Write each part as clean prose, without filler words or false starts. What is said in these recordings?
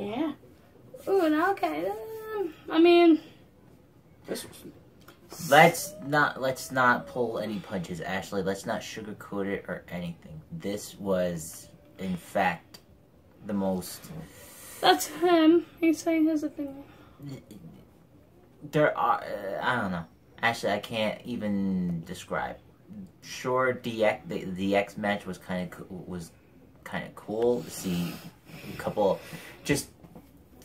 Yeah. Ooh, and okay. I mean, this was. Let's not pull any punches, Ashley. Let's not sugarcoat it or anything. This was, in fact, the most. That's him. He's saying his opinion. There are. I don't know. Actually, I can't even describe. Sure, the DX match was kind of cool to see a couple, just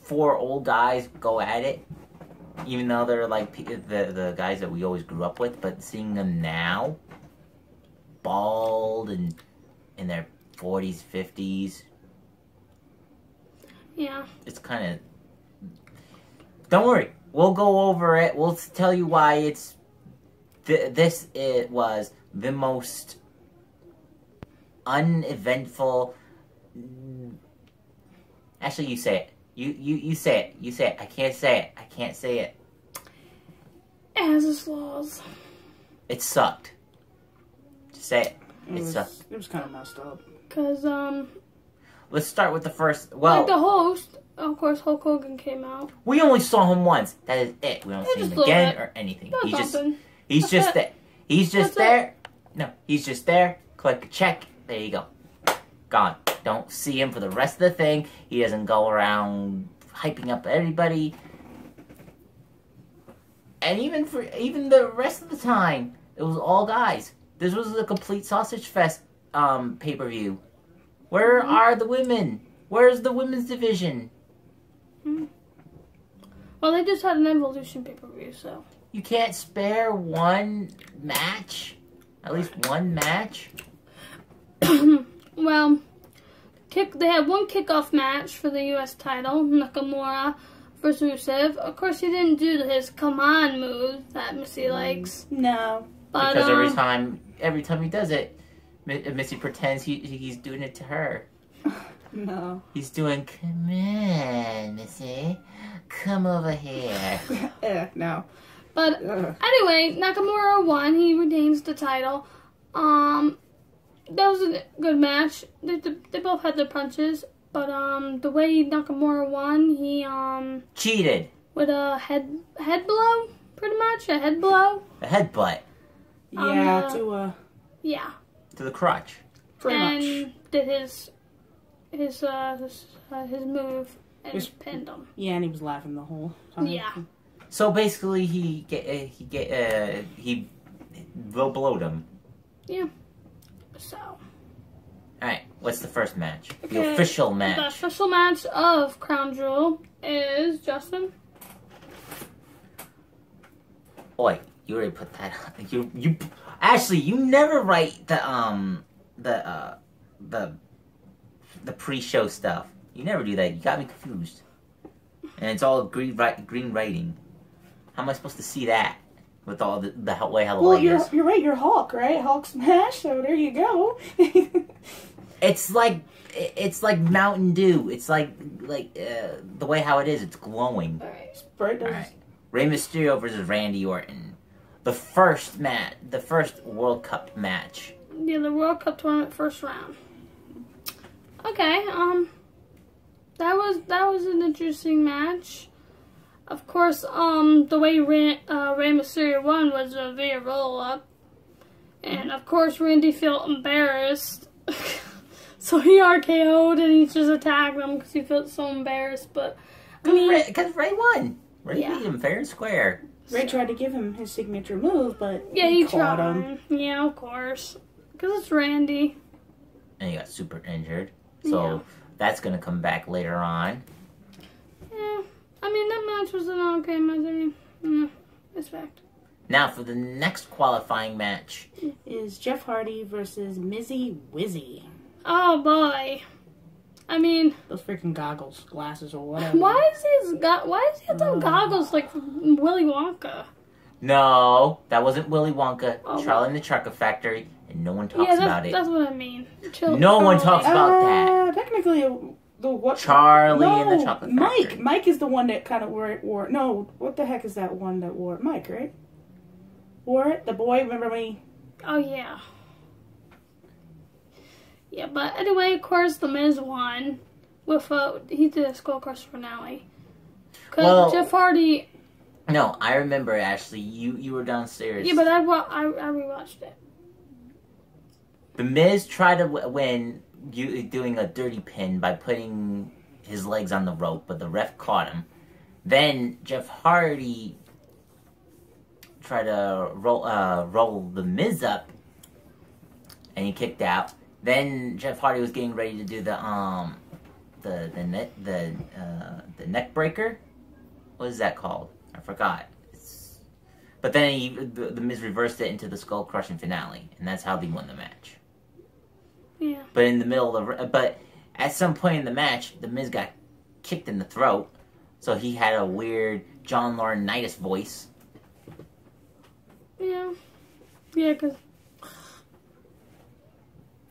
four old guys go at it. Even though they're like the guys that we always grew up with, but seeing them now, bald and in their 40s, 50s. Yeah. It's kind of. Don't worry, we'll go over it. We'll tell you why it's. It was the most uneventful. Actually, you say it. You say it. You say it. I can't say it. I can't say it. It has its flaws. It sucked. Just say it. It sucked. It was kind of messed up. Cause let's start with the first. Well, like the host, of course, Hulk Hogan came out. We only saw him once. That is it. We don't see him again or anything. He just. He's just there. He's just there. No, he's just there. Click check. There you go. Gone. Don't see him for the rest of the thing. He doesn't go around hyping up everybody. And even the rest of the time, it was all guys. This was a complete sausage fest pay-per-view. Where are the women? Where's the women's division? Well, they just had an Evolution pay-per-view, so. You can't spare one match? At least one match? Well, they had one kickoff match for the U.S. title, Nakamura versus Rusev. Of course, he didn't do his come on move that Missy likes. No. But, because every time he does it, Missy pretends he's doing it to her. No. He's doing, come on, Missy. Come over here. No. But anyway, Nakamura won. He retains the title. That was a good match. They both had their punches, but the way Nakamura won, he cheated with a head blow, pretty much a head blow. A headbutt. Yeah, to the crotch. Pretty much. Did his move and pinned him. Yeah, and he was laughing the whole time. Yeah. So basically, he low blowed him. Yeah. So. All right. What's the first match? Okay. The official match. The official match of Crown Jewel is Justin. Oi, you already put that on. You Ashley, you never write the pre-show stuff. You never do that. You got me confused. And it's all green writing. How am I supposed to see that with all the way how the light is? Well, you're right. You're Hulk, right? Hulk smash. So there you go. it's like Mountain Dew. It's like the way how it is. It's glowing. All right. All right. Rey Mysterio versus Randy Orton. The first World Cup match. Yeah, the World Cup tournament first round. Okay. That was an interesting match. Of course, the way Rey Mysterio won was via roll-up. And, of course, Randy felt embarrassed. So he RKO'd and he just attacked him because he felt so embarrassed. But, I mean... Because Rey won. Rey beat him fair and square. Rey tried to give him his signature move, but he caught him. Yeah, of course. Because it's Randy. And he got super injured. So, that's going to come back later on. I mean, that match was an okay match. I mean, it's fact. Now, for the next qualifying match is Jeff Hardy versus Mizzy Wizzy. Oh, boy. I mean... Those freaking goggles, glasses, or whatever. Why is he have those goggles like from Willy Wonka? No, that wasn't Willy Wonka. Oh, Charlie and the Chocolate Factory, and no one talks about it. Yeah, that's what I mean. No one talks about that. Technically... Charlie and the Chocolate Factory. Mike is the one that kind of wore it. No, what the heck is that one that wore it? Mike, right? Wore it? The boy, remember me? Oh, yeah. Yeah, but anyway, of course, The Miz won. with he did a skull crusher finale. Well, Jeff Hardy. No, I remember, Ashley. You were downstairs. Yeah, but I rewatched it. The Miz tried to win doing a dirty pin by putting his legs on the rope, but the ref caught him. Then Jeff Hardy tried to roll the Miz up, and he kicked out. Then Jeff Hardy was getting ready to do the neck breaker. What is that called? I forgot. But then the Miz reversed it into the skull crushing finale, and that's how they won the match. Yeah. But in the middle of the, but at some point in the match, the Miz got kicked in the throat, so he had a weird John Laurinaitis voice. Yeah. Yeah, because.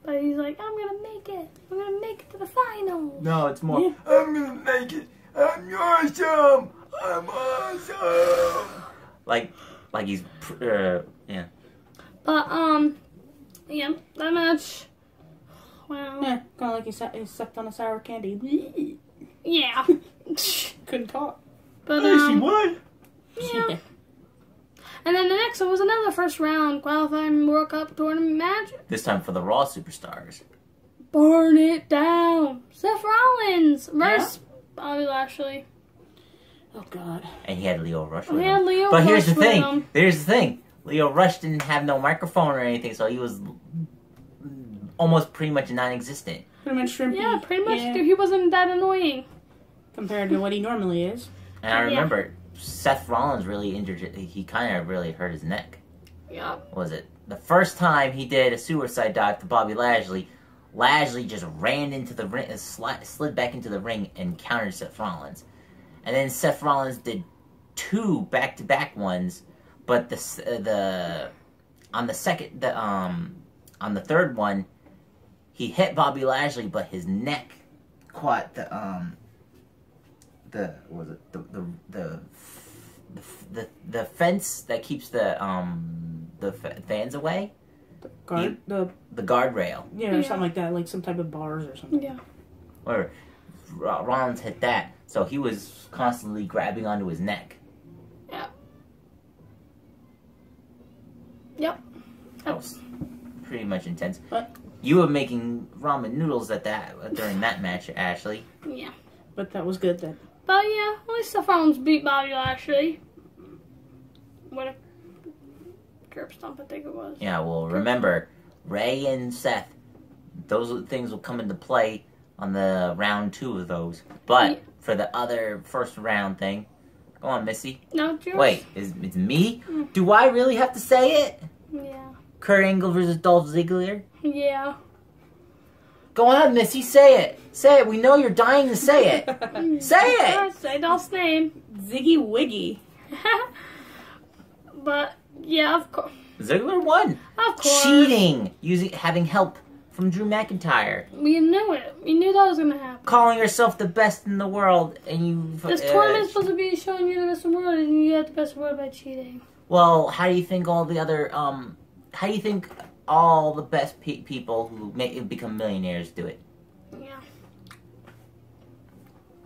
But he's like, I'm gonna make it. I'm gonna make it to the final. No, it's more. Yeah. I'm gonna make it. I'm awesome. I'm awesome. Like he's yeah. But yeah, that match. Wow. Yeah, kind of like he sucked on a sour candy. Yeah. Couldn't talk. But she won. Yeah. And then the next one was another first round qualifying World Cup tournament match. This time for the Raw Superstars. Burn it down. Seth Rollins versus Bobby Lashley. Oh, God. And he had Leo Rush with him. Leo but Rush here's the thing. Here's the thing. Leo Rush didn't have no microphone or anything, so he was almost pretty much non-existent. Pretty much shrimpy. Yeah, pretty much. Yeah. He wasn't that annoying. Compared to what he normally is. And I remember... Seth Rollins really injured, he kind of really hurt his neck. Yeah. Was it? The first time he did a suicide dive to Bobby Lashley, Lashley just ran into the ring, slid back into the ring and countered Seth Rollins. And then Seth Rollins did two back-to-back ones, but on the third one, he hit Bobby Lashley, but his neck caught the fence that keeps the fans away, the guardrail, yeah, or something like that, like some type of bars or something. Yeah, where Rollins hit that, so he was constantly grabbing onto his neck. Yeah. Yep. That was pretty much intense. But you were making ramen noodles at that during that match, Ashley. Yeah. But that was good then. But yeah, at least the Rollins beat Bobby Lashley. What a curb stomp, I think it was. Yeah, well, remember, Rey and Seth, those things will come into play on the round two of those. But for the other first round thing, go on, Missy. No, it's yours. Wait, it's me? Mm. Do I really have to say it? Yeah. Kurt Angle versus Dolph Ziggler? Yeah. Go on, Missy, say it. Say it. We know you're dying to say it. Say it. Say Dolph's name. Ziggy Wiggy. But, yeah, of course. Ziggler won. Of course. Cheating. Having help from Drew McIntyre. We knew it. We knew that was going to happen. Calling yourself the best in the world. And you... This tournament's supposed to be showing you the best in the world, and you got the best in the world by cheating. Well, how do you think all the other... how do you think... all the best people who become millionaires do it. Yeah.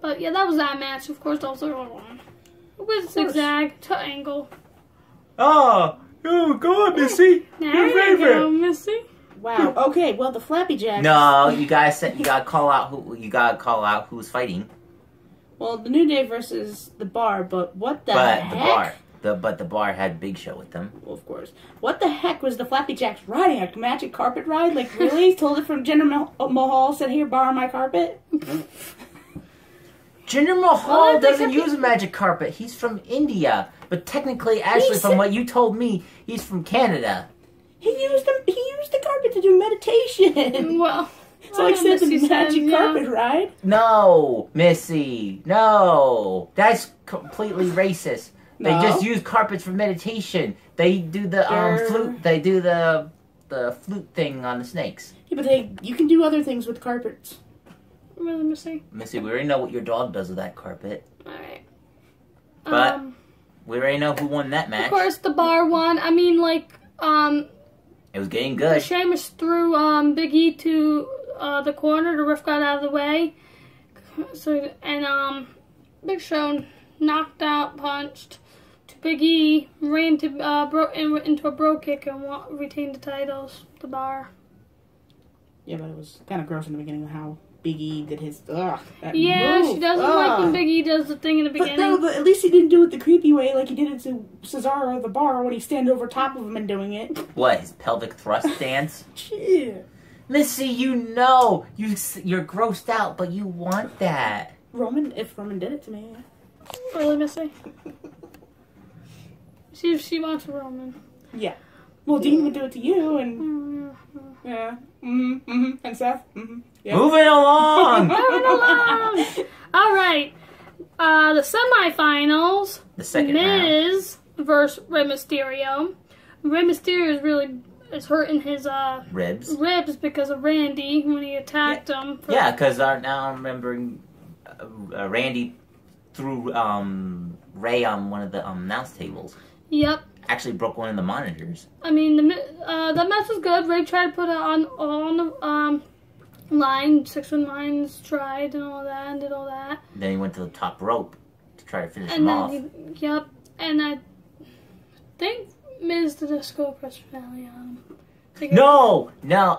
But yeah, that was that match. Of course, Dolph Ziggler won. With Zigzag to Angle. Oh, go on, Missy. Now your favorite. Go, Missy. Wow. Okay. Well, the Flappy Jacks. No, you guys said you gotta call out who. You gotta call out who's fighting. Well, the New Day versus the Bar, but what the heck? The Bar. But the Bar had Big Show with them. Well, of course. What the heck was the Flappy Jacks riding? A magic carpet ride? Like, really? Told it from Jinder Mahal, said, here, borrow my carpet? Jinder Mahal doesn't use a magic carpet. He's from India. But technically, actually, from what you told me, he's from Canada. He used the carpet to do meditation. Well... So I said the magic carpet ride? No, Missy. No. That's completely racist. They just use carpets for meditation. They do the flute. They do the flute thing on the snakes. Yeah, but you can do other things with carpets. Really, Missy? Missy, we already know what your dog does with that carpet. All right. But we already know who won that match. Of course, the Bar won. I mean, like it was getting good. Sheamus threw Big E to the corner. The ref got out of the way. So, and Big Show knocked out, punched to Big E, ran to, into a bro kick and retained the titles, the Bar. Yeah, but it was kind of gross in the beginning of how Big E did his, move. She doesn't like when Big E does the thing in the beginning. But no, but at least he didn't do it the creepy way like he did it to Cesaro, the Bar, when he stand over top of him and doing it. What, his pelvic thrust dance? Yeah. Missy, you know, you're grossed out, but you want that. If Roman did it to me. Really, Missy? See if she wants Roman. Yeah. Well, Dean would do it to you, and... Yeah. And Seth. Yep. Moving along! Moving along! All right. The semifinals. The second Miz round. Versus Rey Mysterio. Rey Mysterio is really... It's hurting his ribs because of Randy when he attacked him. Yeah, because now I'm remembering Randy threw Ray on one of the announce tables. Yep. Actually broke one of the monitors. I mean, the match was good. Ray tried to put it on the line, 619s tried and all that and did all that. Then he went to the top rope to try to finish him off. And I think Miz did a skull crush finale on him. No,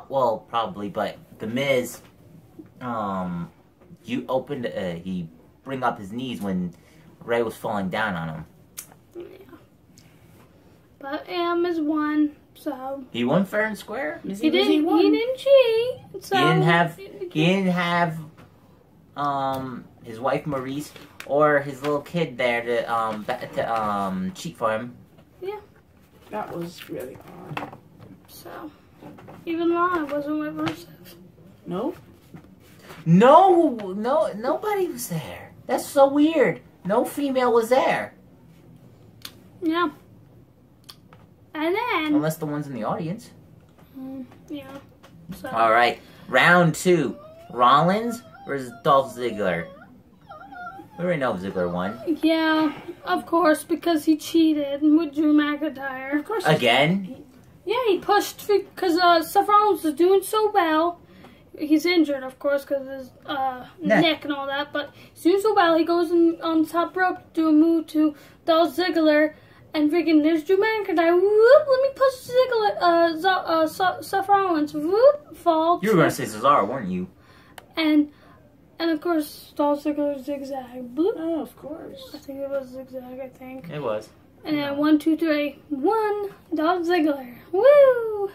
well, probably, but the Miz, he bring up his knees when Ray was falling down on him. Yeah. But Miz won, so. He won fair and square. He didn't cheat, so. He didn't have his wife Maurice or his little kid there to cheat for him. Yeah. That was really odd. So, even though it wasn't reversive. No? No, nobody was there. That's so weird. No female was there. Yeah. And then... Unless the ones in the audience. Yeah. So. All right. Round two. Rollins versus Dolph Ziggler. We already know Ziggler won. Yeah, of course, because he cheated with Drew McIntyre. Of course. Again? Yeah, he pushed because Seth Rollins is doing so well. He's injured, of course, because of his neck and all that. But he's doing so well, he goes on the top rope to do a move to Dolph Ziggler. And freaking, there's Drew McIntyre. Whoop, let me push Ziggler, Seth Rollins. Whoop, fall. You were going to say Cesaro, weren't you? And of course, Dolph Ziggler zigzag. Bloop. Oh, of course. I think it was zigzag, I think. It was. And then 1, 2, 3. One, Dolph Ziggler. Woo!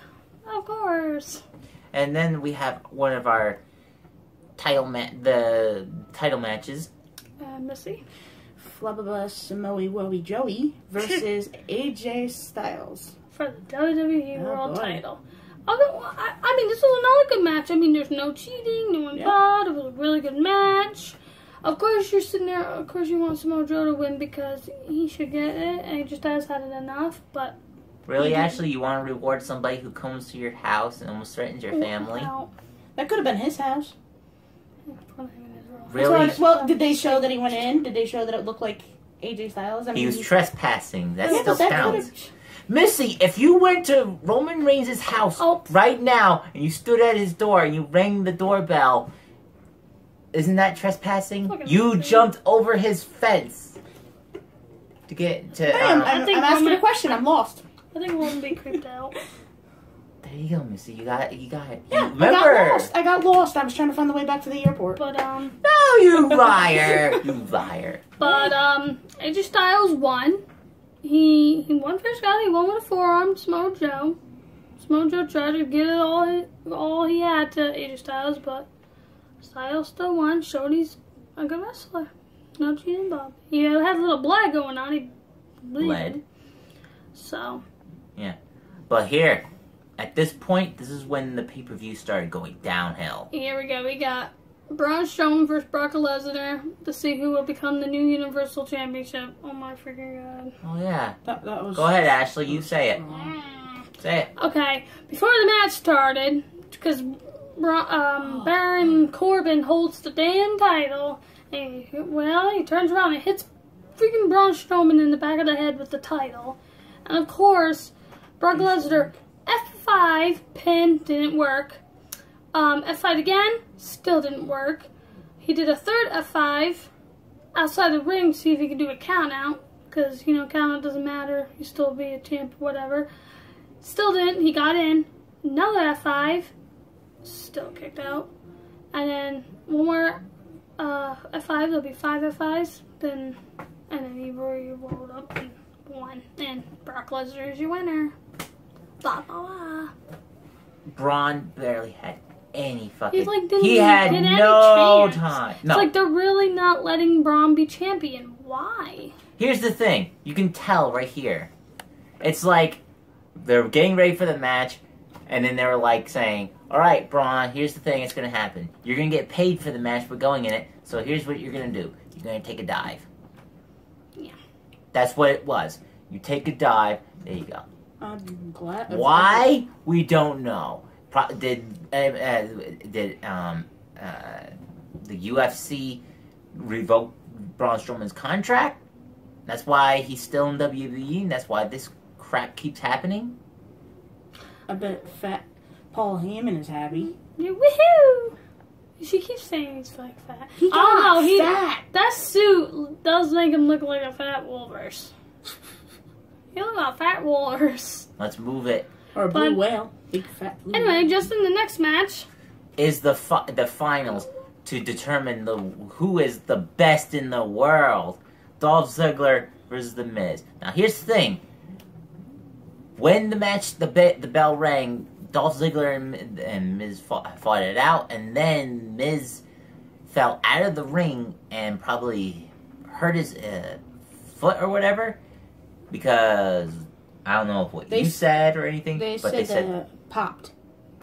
Of course. And then we have one of our title matches. Missy. Flubba Samoa Woey Joey versus AJ Styles. For the WWE World title. I mean, this was another good match. I mean, there's no cheating, no one fought. It was a really good match. Of course, you're sitting there. Of course, you want Samoa Joe to win because he should get it, and he just has had it enough. But really, Ashley, you want to reward somebody who comes to your house and almost threatens your family? Wow. That could have been his house. Really? Well, did they show that he went in? Did they show that it looked like AJ Styles? I mean, he was trespassing. That still counts. Missy, if you went to Roman Reigns' house right now and you stood at his door and you rang the doorbell, isn't that trespassing? You jumped over his fence to get to. I'm asking a question. I'm lost. I think Roman be creeped out. There you go, Missy. You got it. Yeah, I got lost. I was trying to find the way back to the airport. But no, you liar. You liar. But AJ Styles won. He won first guy, he won with a forearm, Samoa Joe. Samoa Joe tried to get it all he had to AJ Styles, but Styles still won. Showed he's a good wrestler. No cheating, Bob. He had a little blood going on. He bled. So. Yeah. But here, at this point, this is when the pay-per-view started going downhill. Here we go. We got Braun Strowman versus Brock Lesnar to see who will become the new Universal Championship. Oh my freaking god. Oh yeah. That was... Go ahead, Ashley. You say it. Say it. Okay. Before the match started, because Baron Corbin holds the damn title, and he turns around and hits freaking Braun Strowman in the back of the head with the title. And of course, Brock Lesnar, F5 pin didn't work. F5 again, still didn't work. He did a third F5 outside the ring to see if he could do a count out, because, you know, count out doesn't matter. You still be a champ, whatever. Still didn't. He got in. Another F5. Still kicked out. And then one more F5. There'll be 5 F5s. Then, and then he rolled up and won. And Brock Lesnar is your winner. Blah, blah, blah. Braun barely had any fucking... He's like, he had no time. No. It's like they're really not letting Braun be champion. Why? Here's the thing. You can tell right here. It's like they're getting ready for the match, and then they were like saying, alright, Braun, here's the thing that's going to happen. You're going to get paid for the match for going in it, so here's what you're going to do. You're going to take a dive. Yeah. That's what it was. You take a dive. There you go. I'm glad. Why? We don't know. Did the UFC revoke Braun Strowman's contract? That's why he's still in WWE, and that's why this crap keeps happening. I bet fat Paul Heyman is happy. Woohoo! She keeps saying he's like fat. He got fat. That suit does make him look like a fat walrus. He looks like a fat walrus. Let's move it. Or a blue whale. Big fat blue whale. Anyway, just in the next match is the finals to determine who is the best in the world. Dolph Ziggler versus The Miz. Now here's the thing. When the match, the bell rang, Dolph Ziggler and Miz fought it out, and then Miz fell out of the ring and probably hurt his foot or whatever, because I don't know what you said or anything, but they said it popped.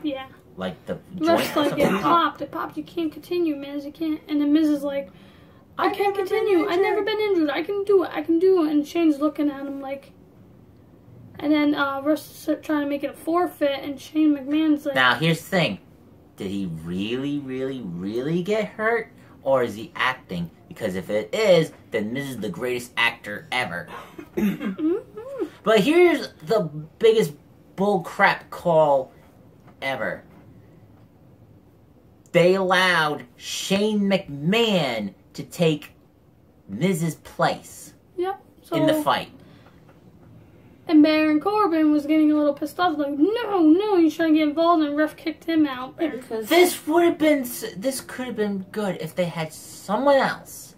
Yeah. Like the joint or something. It popped. It popped. You can't continue, Miz. You can't. And then Miz is like, I can't continue. I've never been injured. I can do it. I can do it. And Shane's looking at him like. And then Russ is trying to make it a forfeit, and Shane McMahon's like. Now here's the thing: did he really, really, really get hurt, or is he acting? Because if it is, then Miz is the greatest actor ever. Mm-hmm. But here's the biggest bullcrap call ever. They allowed Shane McMahon to take Miz's place. Yep. So in the fight. And Baron Corbin was getting a little pissed off, like, no, you shouldn't get involved, and ref kicked him out. Because this could have been good if they had someone else.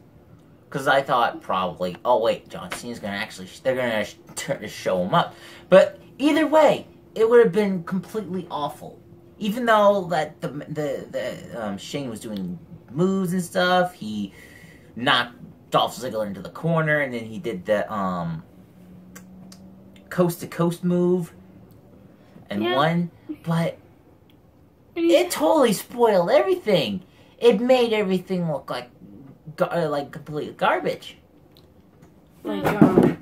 Because I thought probably, oh wait, John Cena's gonna they're gonna show him up. But either way, it would have been completely awful. Even though that Shane was doing moves and stuff, he knocked Dolph Ziggler into the corner, and then he did the coast-to-coast move and won, but it totally spoiled everything. It made everything look like complete garbage. Like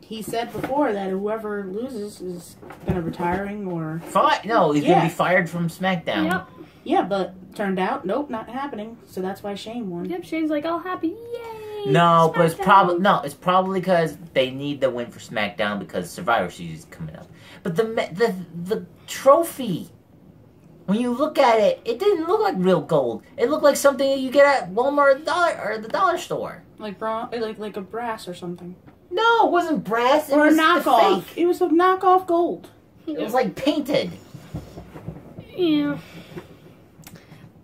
he said before that whoever loses is gonna retiring or he's gonna be fired from SmackDown. Yep. Yeah, but turned out, nope, not happening. So that's why Shane won. Yep, Shane's like all happy, yay. No, SmackDown. But it's probably because they need the win for SmackDown because Survivor Series is coming up. But the trophy, when you look at it, it didn't look like real gold. It looked like something that you get at Walmart or the dollar store, like a brass or something. No, it wasn't brass. It was a knockoff. Fake. It was a knockoff gold. It was like painted. Yeah.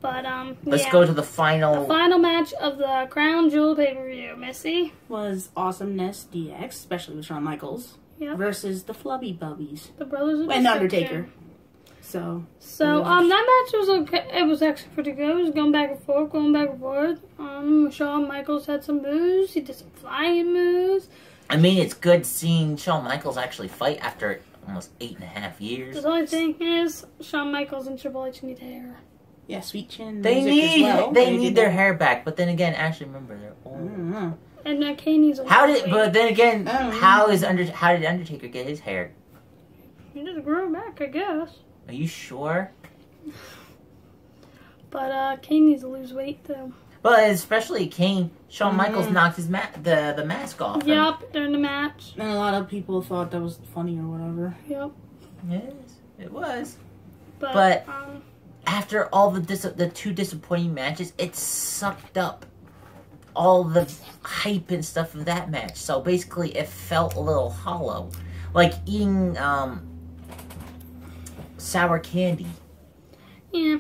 But, let's go to the final... The final match of the Crown Jewel pay-per-view, Missy. Was Awesomeness DX, especially with Shawn Michaels, versus the Flubby Bubbies. The Brothers of and Undertaker. So that match was okay. It was actually pretty good. It was going back and forth. Shawn Michaels had some moves. He did some flying moves. I mean, it's good seeing Shawn Michaels actually fight after almost 8.5 years. The only thing is, Shawn Michaels and Triple H need hair. Yeah, sweet chin. They need their hair back, but then again, actually remember they're old. Mm-hmm. And Kane needs a how did Undertaker get his hair? He just grew back, I guess. Are you sure? But Kane needs to lose weight though. But especially Kane, Shawn Michaels knocked his the mask off. Yep, during the match. And a lot of people thought that was funny or whatever. Yep. Yes, it was. But after all the two disappointing matches, it sucked up all the hype and stuff of that match. So basically, it felt a little hollow. Like eating sour candy. Yeah.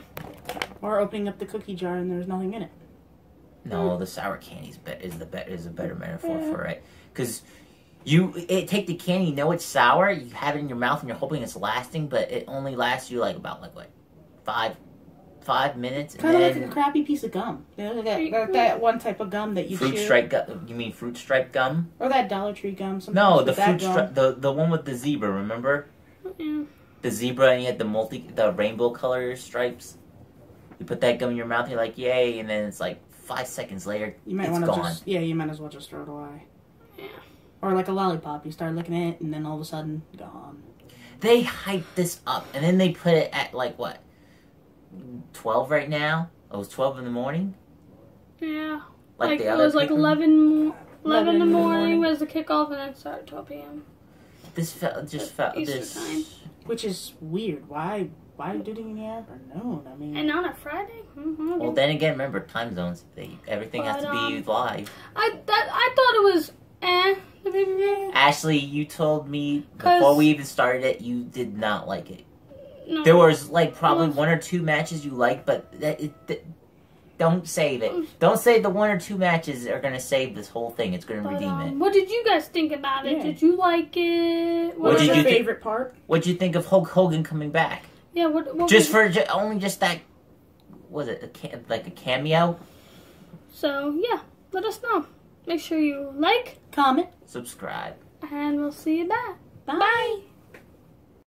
Or opening up the cookie jar and there's nothing in it. No, the sour candy is a better metaphor for it. Because you take the candy, you know it's sour, you have it in your mouth and you're hoping it's lasting, but it only lasts you like about like 5 minutes. Kind of like a crappy piece of gum. You know, that one type of gum that you chew. Fruit stripe gum. You mean fruit stripe gum? Or that Dollar Tree gum? No, the fruit stripe, the one with the zebra. Remember? Mm-mm. The zebra and you had the rainbow color stripes. You put that gum in your mouth, and you're like, yay, and then it's like 5 seconds later, it's gone. Yeah, you might as well just throw it away. Yeah. Or like a lollipop, you start looking at it, and then all of a sudden, gone. They hyped this up, and then they put it at like what? 12 right now? Oh, it's 12 in the morning? Yeah. Like it was like 11 in the morning was the kickoff, and then it started at 12 p.m. This felt Easter time. Which is weird. Why did it even happen? No, I mean. And on a Friday? Mm-hmm. Well, then again, remember, time zones. Everything has to be live. I thought it was Ashley, you told me before we even started it, you did not like it. No. There was like probably one or two matches you liked, but don't save it. Don't save the one or two matches that are going to save this whole thing. It's going to redeem it. What did you guys think about it? Yeah. Did you like it? What was your favorite part? What did you think of Hulk Hogan coming back? Yeah, what just for only just that, was it like a cameo? So, yeah, let us know. Make sure you like, comment, subscribe, and we'll see you back. Bye. Bye.